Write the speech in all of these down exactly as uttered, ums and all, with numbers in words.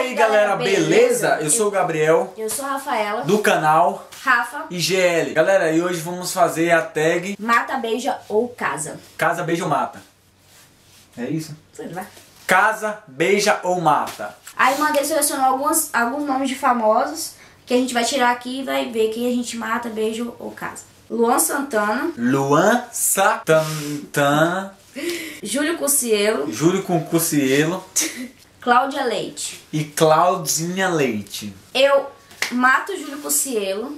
aí, galera, beleza? Eu sou o Gabriel. Eu sou a Rafaela. Do canal Rafa e G L. Galera, e hoje vamos fazer a tag Mata, Beija ou Casa. Casa, Beija ou Mata. É isso? Sei lá. Casa, Beija ou Mata. Aí mandei selecionar alguns, alguns nomes de famosos que a gente vai tirar aqui e vai ver quem a gente mata, beija ou casa. Luan Santana. Luan Santana. Júlio Cocielo. Júlio com Cocielo. Cláudia Leite. E Claudinha Leite. Eu mato Júlio Cocielo,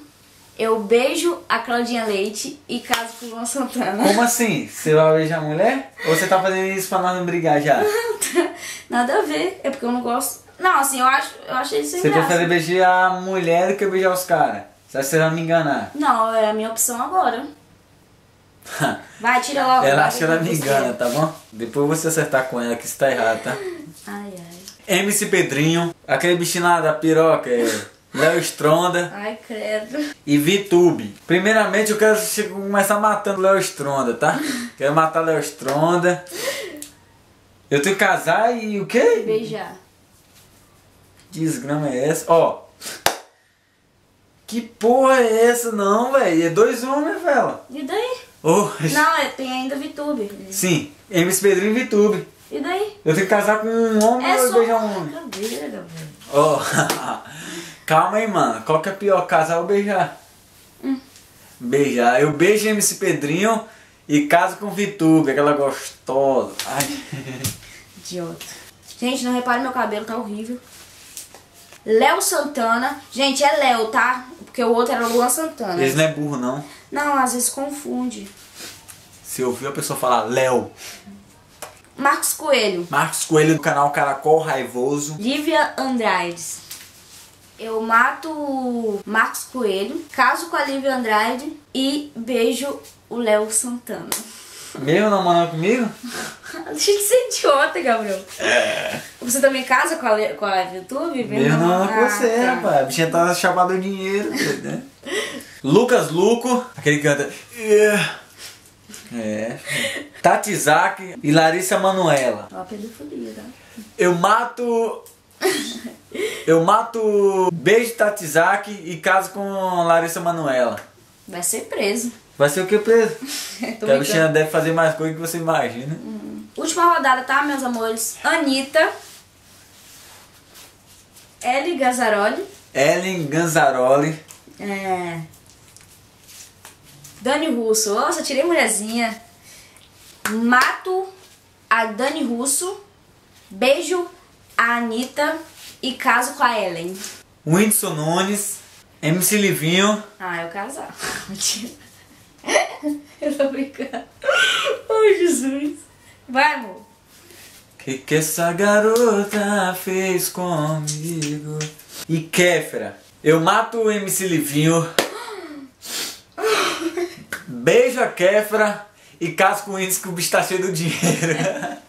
eu beijo a Claudinha Leite e caso com o João Santana. Como assim? Você vai beijar a mulher? Ou você tá fazendo isso pra nós não brigar já? Nada a ver, é porque eu não gosto. Não, assim, eu acho, eu achei isso sem graça. Você prefere beijar a mulher do que beijar os caras? Será que você vai me enganar? Não, é a minha opção agora. Vai, tira logo. Ela acha que ela me engana, tá bom? Depois você acertar com ela que isso tá errado, tá? Ai, ai. M C Pedrinho, aquele bichinho lá da piroca, é, Léo Stronda. Ai, credo. E Vih Tube. Primeiramente eu quero começar matando Léo Stronda, tá? Quero matar Léo Stronda. Eu tenho que casar e o quê? Beijar. Desgrama é essa? Ó. Que porra é essa não, velho? É dois homens, velho. E daí? Oh. Não, é, tem ainda Vih Tube. Sim, M C Pedrinho e Vih Tube. E daí? Eu tenho que casar com um homem é ou beijar um homem? Oh. Calma aí, mano. Qual que é pior, casar ou beijar? Hum. Beijar. Eu beijo M C Pedrinho e caso com Vih Tube, aquela gostosa. Ai. Idiota. Gente, não repare meu cabelo, tá horrível. Léo Santana. Gente, é Léo, tá? Porque o outro era Luan Santana. Eles não é burro, não. Não, às vezes confunde. Se ouviu a pessoa falar Léo. Marcos Coelho. Marcos Coelho do canal Caracol Raivoso. Lívia Andrade. Eu mato Marcos Coelho, caso com a Lívia Andrade e beijo o Léo Santana. Mesmo namorando comigo? Deixa de ser idiota, Gabriel. É. Você também casa com a, com a YouTube? Mesmo namorando com você, tá. Rapaz. A bichinha tá chapada o dinheiro, né? Lucas Lucco, aquele que canta... Yeah. É. Tati Zaki e Larissa Manoela. Ó, pedofilia, tá? Eu mato... Eu mato beijo Tati Zaki e caso com Larissa Manoela. Vai ser preso. Vai ser o que preso? Porque a bichinha deve fazer mais coisa que você imagina. Hum. Última rodada, tá, meus amores? Anitta. Ellen Gazzaroli. Ellen Gazzaroli. É... Dani Russo. Nossa, tirei mulherzinha. Mato a Dani Russo. Beijo a Anitta. E caso com a Ellen. Whindersson Nunes. M C Livinho. Ah, eu casar. Mentira. Eu tô brincando. Oh, Jesus. Vai, amor. O que, que essa garota fez comigo? E Kefra. Eu mato o M C Livinho. Beijo a Kefra. E caso com isso que o bicho tá cheio do dinheiro.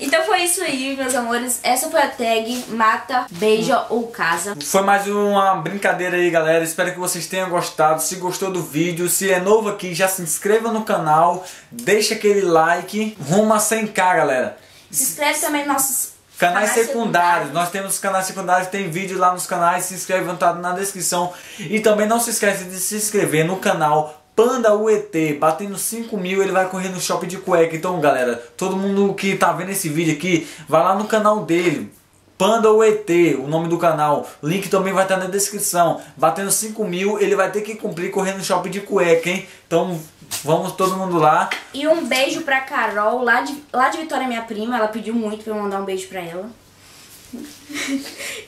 Então foi isso aí, meus amores. Essa foi a tag Mata, Beija ou Casa. Foi mais uma brincadeira aí, galera. Espero que vocês tenham gostado. Se gostou do vídeo, se é novo aqui, já se inscreva no canal. Deixa aquele like. Rumo a cem K, galera. Se inscreve também nos nossos canais, canais secundários. secundários. Nós temos canais secundários, tem vídeo lá nos canais. Se inscreve, vão estar na descrição. E também não se esquece de se inscrever no canal Panda U E T, batendo cinco mil, ele vai correr no shopping de cueca. Então, galera, todo mundo que tá vendo esse vídeo aqui, vai lá no canal dele, Panda U E T, o nome do canal. Link também vai estar na descrição. Batendo cinco mil, ele vai ter que cumprir correndo no shopping de cueca, hein? Então, vamos todo mundo lá. E um beijo pra Carol, lá de, lá de Vitória, minha prima. Ela pediu muito pra eu mandar um beijo pra ela.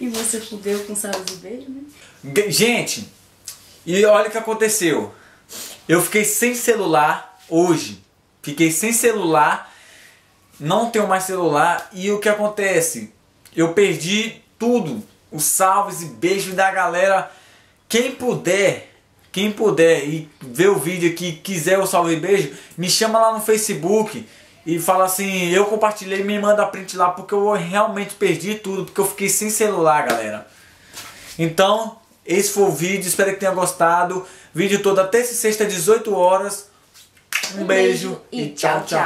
E você fudeu com salve de beijo, né? Gente, e olha o que aconteceu. Eu fiquei sem celular hoje, fiquei sem celular, não tenho mais celular e o que acontece? Eu perdi tudo, os salves e beijos da galera. Quem puder, quem puder e ver o vídeo aqui, quiser o salve e beijo, me chama lá no Facebook e fala assim, eu compartilhei, me manda print lá porque eu realmente perdi tudo, porque eu fiquei sem celular, galera. Então... Esse foi o vídeo, espero que tenha gostado. Vídeo todo até terça e sexta, às dezoito horas. Um, um beijo, beijo e tchau, tchau. tchau.